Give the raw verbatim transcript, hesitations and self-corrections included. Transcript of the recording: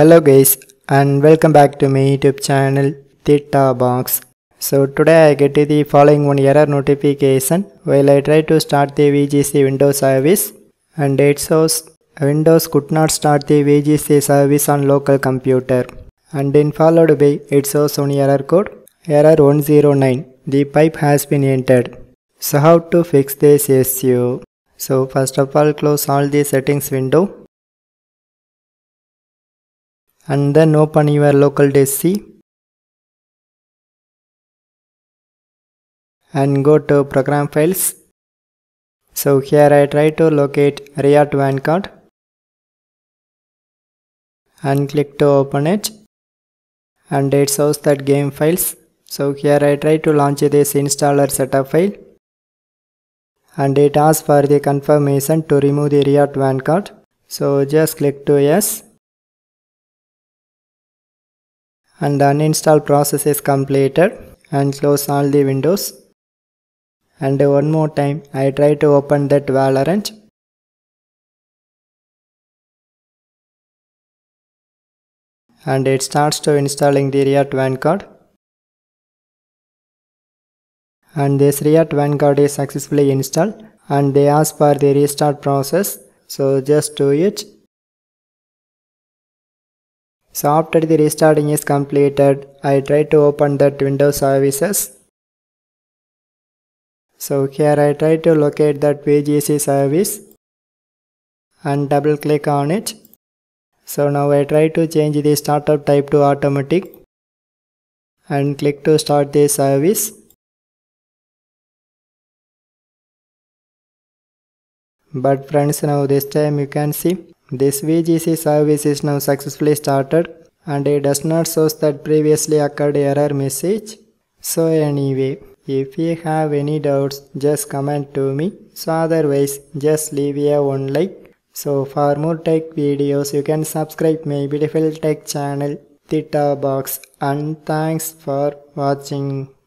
Hello guys, and welcome back to my YouTube channel Theta Box. So today I get the following one error notification while I try to start the V G C Windows service, and it shows Windows could not start the V G C service on local computer, and in followed by it shows one error code error one zero nine, the pipe has been entered. So how to fix this issue? So first of all, close all the settings window and then open your local D S C and go to program files. So here I try to locate Riot Vanguard and click to open it, and it shows that game files. So here I try to launch this installer setup file, and it asks for the confirmation to remove the Riot Vanguard. So just click to yes, and the uninstall process is completed, and close all the windows. And one more time I try to open that Valorant, and it starts to installing the Riot Vanguard, and this Riot Vanguard is successfully installed, and they ask for the restart process. So just do it. So after the restarting is completed, I try to open that Windows services. So here I try to locate that V G C service and double click on it. So now I try to change the startup type to automatic and click to start the service. But friends, now this time you can see this V G C service is now successfully started, and it does not show that previously occurred error message. So anyway, if you have any doubts, just comment to me. So otherwise, just leave a one like. So for more tech videos, you can subscribe my beautiful tech channel Theta Box, and thanks for watching.